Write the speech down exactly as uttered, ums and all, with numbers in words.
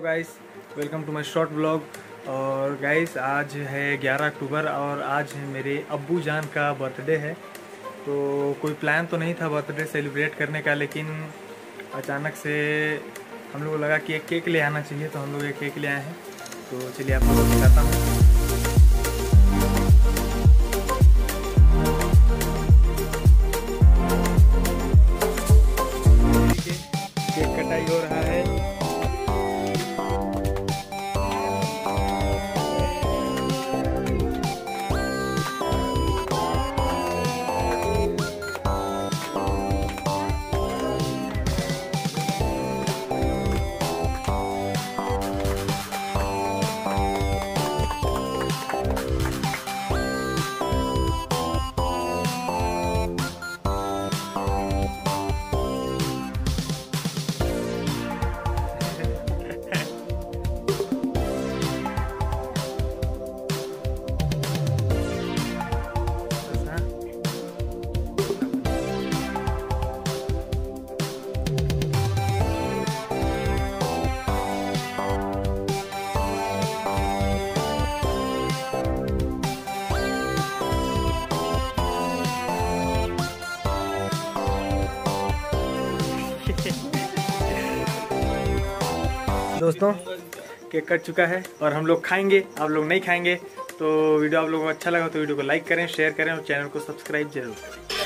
Hello guys, welcome to my short blog. और guys आज है ग्यारह अक्टूबर और आज है मेरे अब्बू जान का बर्थडे है। तो कोई प्लान तो नहीं था बर्थडे सेलिब्रेट करने का, लेकिन अचानक से हम लोग लगा कि एक केक ले आना चाहिए, तो हम लोग एक केक ले आए हैं। तो चलिए आप लोगों को दिखाता हूँ। दोस्तों केक कट चुका है और हम लोग खाएंगे, आप लोग नहीं खाएंगे। तो वीडियो आप लोगों को अच्छा लगा तो वीडियो को लाइक करें, शेयर करें और चैनल को सब्सक्राइब जरूर करें।